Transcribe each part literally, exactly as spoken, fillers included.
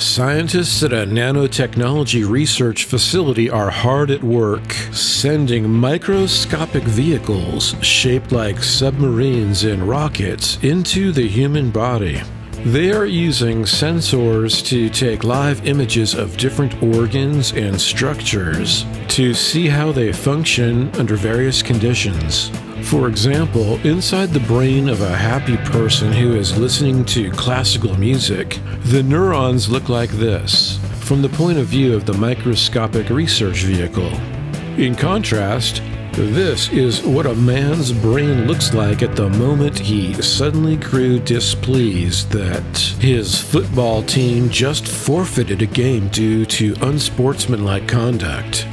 Scientists at a nanotechnology research facility are hard at work, sending microscopic vehicles shaped like submarines and rockets into the human body. They are using sensors to take live images of different organs and structures to see how they function under various conditions. For example, inside the brain of a happy person who is listening to classical music, the neurons look like this, from the point of view of the microscopic research vehicle. In contrast, this is what a man's brain looks like at the moment he suddenly grew displeased that his football team just forfeited a game due to unsportsmanlike conduct.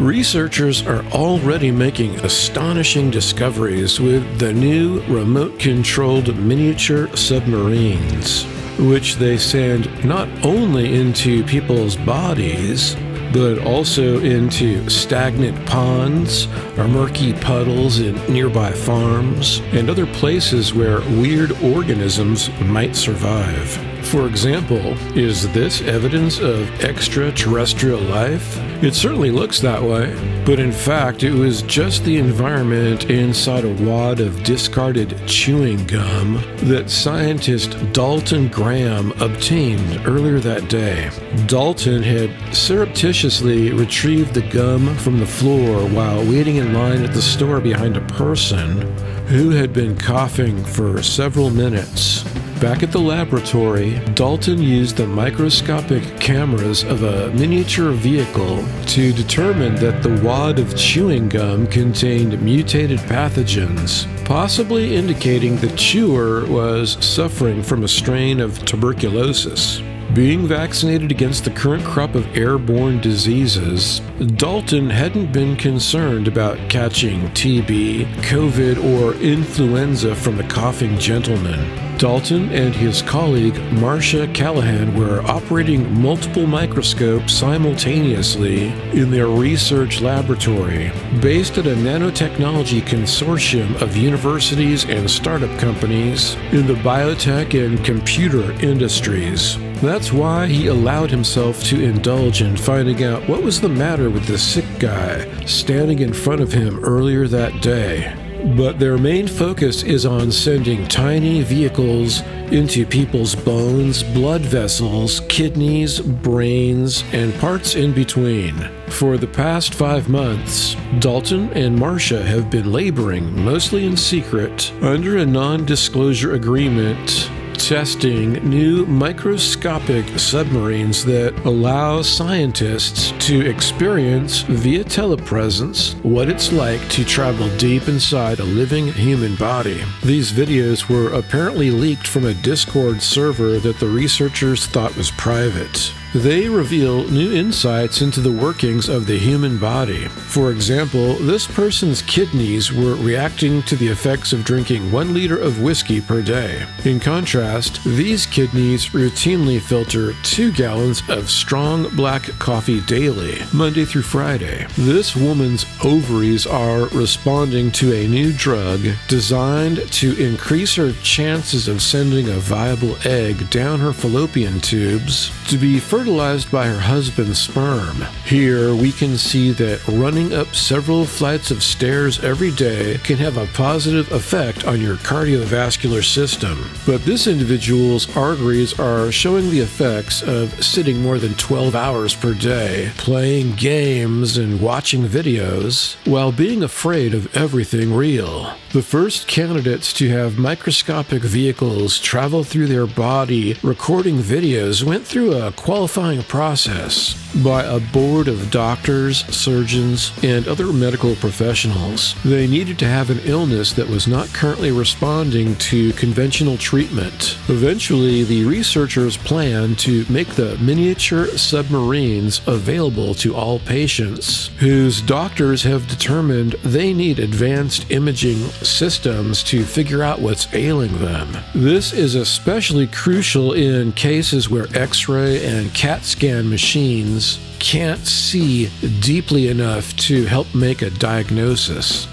Researchers are already making astonishing discoveries with the new remote-controlled miniature submarines, which they send not only into people's bodies, but also into stagnant ponds or murky puddles in nearby farms and other places where weird organisms might survive. For example, is this evidence of extraterrestrial life? It certainly looks that way, but in fact it was just the environment inside a wad of discarded chewing gum that scientist Dalton Graham obtained earlier that day. Dalton had surreptitiously retrieved the gum from the floor while waiting in line at the store behind a person who had been coughing for several minutes. Back at the laboratory, Dalton used the microscopic cameras of a miniature vehicle to determine that the wad of chewing gum contained mutated pathogens, possibly indicating the chewer was suffering from a strain of tuberculosis. Being vaccinated against the current crop of airborne diseases, Dalton hadn't been concerned about catching T B, COVID, or influenza from the coughing gentleman. Dalton and his colleague Marcia Callahan were operating multiple microscopes simultaneously in their research laboratory, based at a nanotechnology consortium of universities and startup companies in the biotech and computer industries. That's why he allowed himself to indulge in finding out what was the matter with the sick guy standing in front of him earlier that day. But their main focus is on sending tiny vehicles into people's bones, blood vessels, kidneys, brains, and parts in between. For the past five months, Dalton and Marcia have been laboring, mostly in secret, under a non-disclosure agreement, testing new microscopic submarines that allow scientists to experience via telepresence what it's like to travel deep inside a living human body. These videos were apparently leaked from a Discord server that the researchers thought was private. They reveal new insights into the workings of the human body. For example, this person's kidneys were reacting to the effects of drinking one liter of whiskey per day. In contrast, these kidneys routinely filter two gallons of strong black coffee daily, Monday through Friday. This woman's ovaries are responding to a new drug designed to increase her chances of sending a viable egg down her fallopian tubes to be fertilized fertilized by her husband's sperm. Here we can see that running up several flights of stairs every day can have a positive effect on your cardiovascular system. But this individual's arteries are showing the effects of sitting more than twelve hours per day, playing games and watching videos, while being afraid of everything real. The first candidates to have microscopic vehicles travel through their body recording videos went through a qualification process by a board of doctors, surgeons, and other medical professionals. They needed to have an illness that was not currently responding to conventional treatment. Eventually, the researchers planned to make the miniature submarines available to all patients whose doctors have determined they need advanced imaging systems to figure out what's ailing them. This is especially crucial in cases where X-ray and CAT scan machines can't see deeply enough to help make a diagnosis.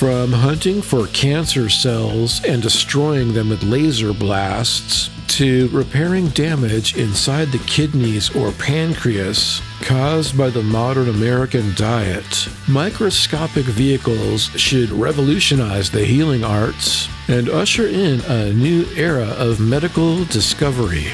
From hunting for cancer cells and destroying them with laser blasts to repairing damage inside the kidneys or pancreas caused by the modern American diet. Microscopic vehicles should revolutionize the healing arts and usher in a new era of medical discovery.